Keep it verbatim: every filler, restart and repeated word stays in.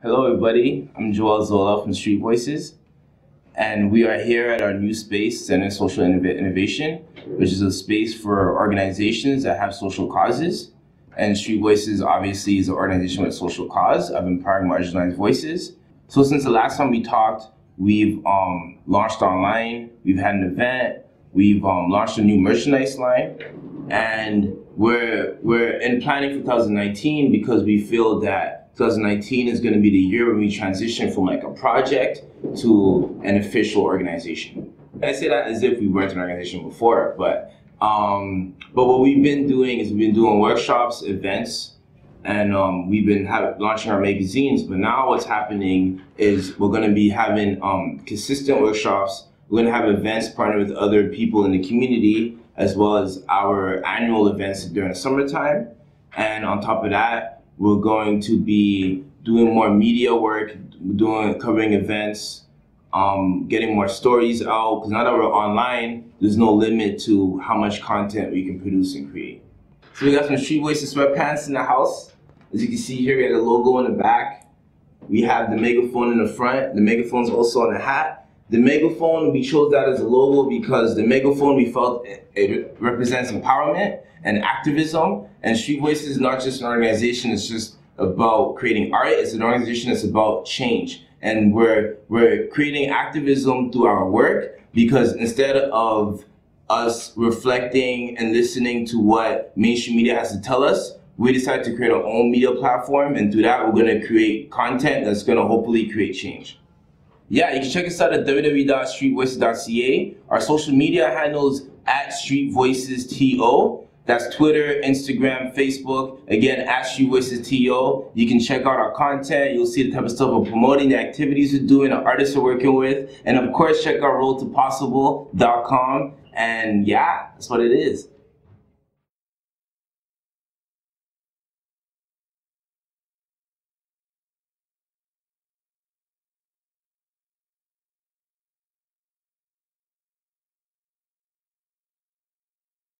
Hello everybody, I'm Joel Zola from Street Voices, and we are here at our new space, Center for Social Innovation, which is a space for organizations that have social causes. And Street Voices obviously is an organization with a social cause of empowering marginalized voices. So since the last time we talked, we've um, launched online, we've had an event, we've um, launched a new merchandise line, and we're, we're in planning for two thousand nineteen because we feel that two thousand nineteen is going to be the year when we transition from like a project to an official organization. I say that as if we weren't an organization before, but um, but what we've been doing is we've been doing workshops, events, and um, we've been have, launching our magazines. But now what's happening is we're going to be having um, consistent workshops. We're going to have events partnered with other people in the community, as well as our annual events during the summertime. And on top of that, we're going to be doing more media work, doing covering events, um, getting more stories out. Because now that we're online, there's no limit to how much content we can produce and create. So we got some Street Voices sweatpants in the house. As you can see here, we have the logo in the back. We have the megaphone in the front. The megaphone's also on the hat. The megaphone, we chose that as a logo because the megaphone, we felt it, it represents empowerment and activism. And Street Voices is not just an organization, it's just about creating art. It's an organization that's about change. And we're, we're creating activism through our work, because instead of us reflecting and listening to what mainstream media has to tell us, we decided to create our own media platform. And through that, we're going to create content that's going to hopefully create change. Yeah, you can check us out at w w w dot street voices dot c a. Our social media handles at Street Voices T O. That's Twitter, Instagram, Facebook. Again, at Street Voices T O. You can check out our content. You'll see the type of stuff we're promoting, the activities we're doing, the artists we're working with. And of course, check out road to possible dot com. And yeah, that's what it is.